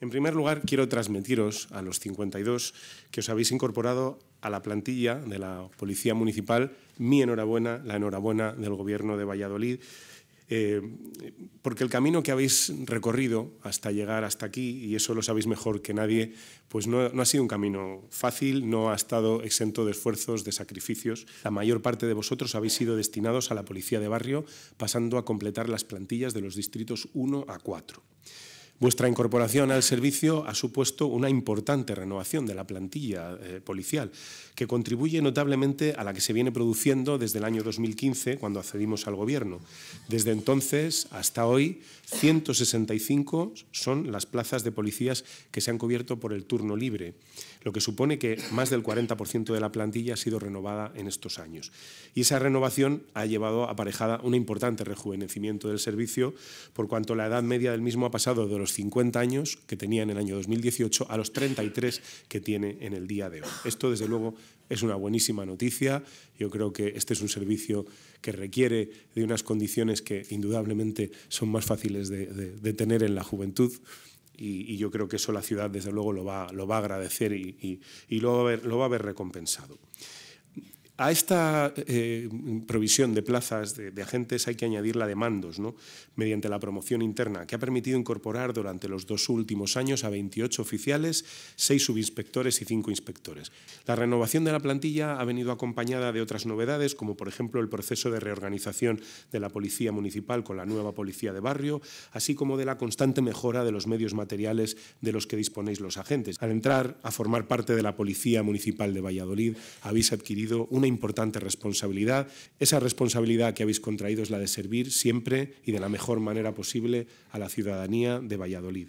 En primer lugar, quiero transmitiros a los 52 que os habéis incorporado a la plantilla de la Policía Municipal mi enhorabuena, la enhorabuena del Gobierno de Valladolid, porque el camino que habéis recorrido hasta llegar hasta aquí, y eso lo sabéis mejor que nadie, pues no ha sido un camino fácil, no ha estado exento de esfuerzos, de sacrificios. La mayor parte de vosotros habéis sido destinados a la policía de barrio, pasando a completar las plantillas de los distritos 1 a 4. Vuestra incorporación al servicio ha supuesto una importante renovación de la plantilla policial, que contribuye notablemente a la que se viene produciendo desde el año 2015, cuando accedimos al Gobierno. Desde entonces hasta hoy, 165 son las plazas de policías que se han cubierto por el turno libre, lo que supone que más del 40% de la plantilla ha sido renovada en estos años. Y esa renovación ha llevado aparejada un importante rejuvenecimiento del servicio, por cuanto la edad media del mismo ha pasado de los 50 años que tenía en el año 2018 a los 33 que tiene en el día de hoy. Esto, desde luego, es una buenísima noticia. Yo creo que este es un servicio que requiere de unas condiciones que indudablemente son más fáciles de tener en la juventud, y yo creo que eso la ciudad, desde luego, lo va a agradecer y lo va a ver recompensado. A esta provisión de plazas de agentes hay que añadir la de mandos, ¿no?, mediante la promoción interna, que ha permitido incorporar durante los dos últimos años a 28 oficiales, 6 subinspectores y 5 inspectores. La renovación de la plantilla ha venido acompañada de otras novedades, como por ejemplo el proceso de reorganización de la policía municipal con la nueva policía de barrio, así como de la constante mejora de los medios materiales de los que disponéis los agentes. Al entrar a formar parte de la Policía Municipal de Valladolid, habéis adquirido una importante responsabilidad. Esa responsabilidad que habéis contraído es la de servir siempre y de la mejor manera posible a la ciudadanía de Valladolid.